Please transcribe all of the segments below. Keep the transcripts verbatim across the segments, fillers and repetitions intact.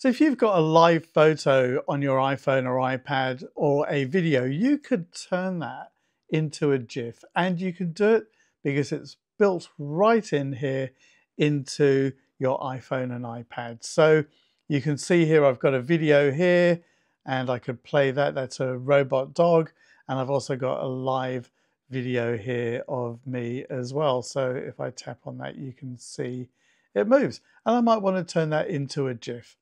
So if you've got a live photo on your iPhone or iPad or a video, you could turn that into a GIF, and you can do it because it's built right in here into your iPhone and iPad. So you can see here I've got a video here and I could play that. That's a robot dog, and I've also got a live video here of me as well. So if I tap on that, you can see it moves, and I might want to turn that into a GIF.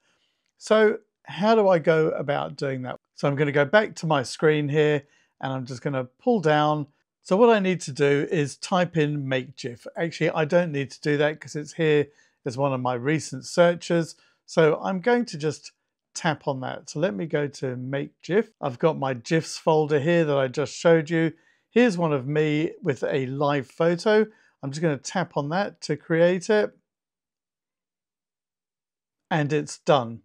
So how do I go about doing that? So I'm going to go back to my screen here and I'm just going to pull down. So what I need to do is type in make GIF. Actually, I don't need to do that because it's here as one of my recent searches. So I'm going to just tap on that. So let me go to make GIF. I've got my GIFs folder here that I just showed you. Here's one of me with a live photo. I'm just going to tap on that to create it. And it's done.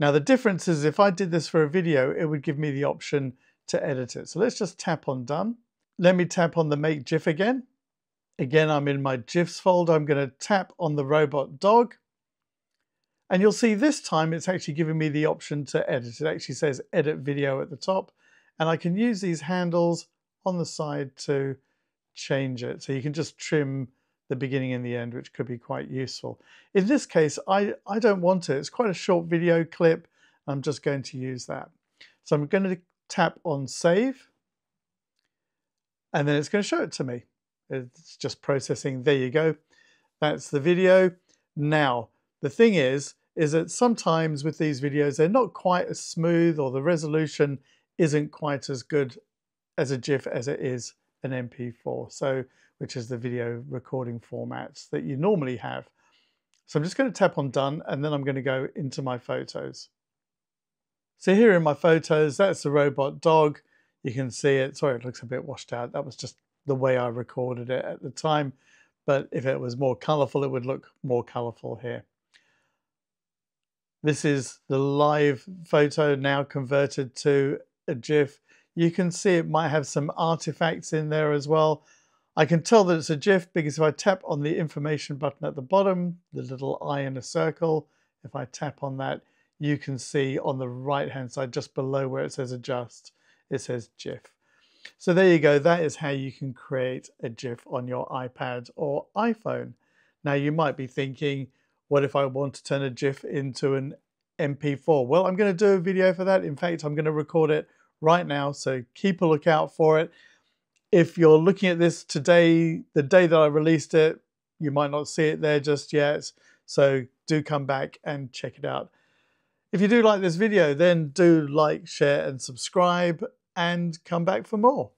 Now the difference is if I did this for a video, it would give me the option to edit it. So let's just tap on done. Let me tap on the make GIF again. Again, I'm in my GIFs folder. I'm going to tap on the robot dog. And you'll see this time it's actually giving me the option to edit. It actually says edit video at the top. And I can use these handles on the side to change it. So you can just trim the beginning and the end, which could be quite useful. In this case, I, I don't want it. It's quite a short video clip. I'm just going to use that. So I'm going to tap on save, and then it's going to show it to me. It's just processing. There you go. That's the video. Now, the thing is, is that sometimes with these videos, they're not quite as smooth, or the resolution isn't quite as good as a GIF as it is an M P four. So, which is the video recording formats that you normally have. So I'm just going to tap on done, and then I'm going to go into my photos. So here in my photos, that's the robot dog. You can see it. Sorry, it looks a bit washed out. That was just the way I recorded it at the time. But if it was more colorful, it would look more colorful here. This is the live photo now converted to a GIF. You can see it might have some artifacts in there as well. I can tell that it's a GIF because if I tap on the information button at the bottom, the little eye in a circle, if I tap on that, you can see on the right-hand side, just below where it says adjust, it says GIF. So there you go. That is how you can create a GIF on your iPad or iPhone. Now you might be thinking, what if I want to turn a GIF into an M P four? Well, I'm going to do a video for that. In fact, I'm going to record it right now, so keep a lookout for it. If you're looking at this today, the day that I released it, you might not see it there just yet. So do come back and check it out. If you do like this video, then do like, share, and subscribe, and come back for more.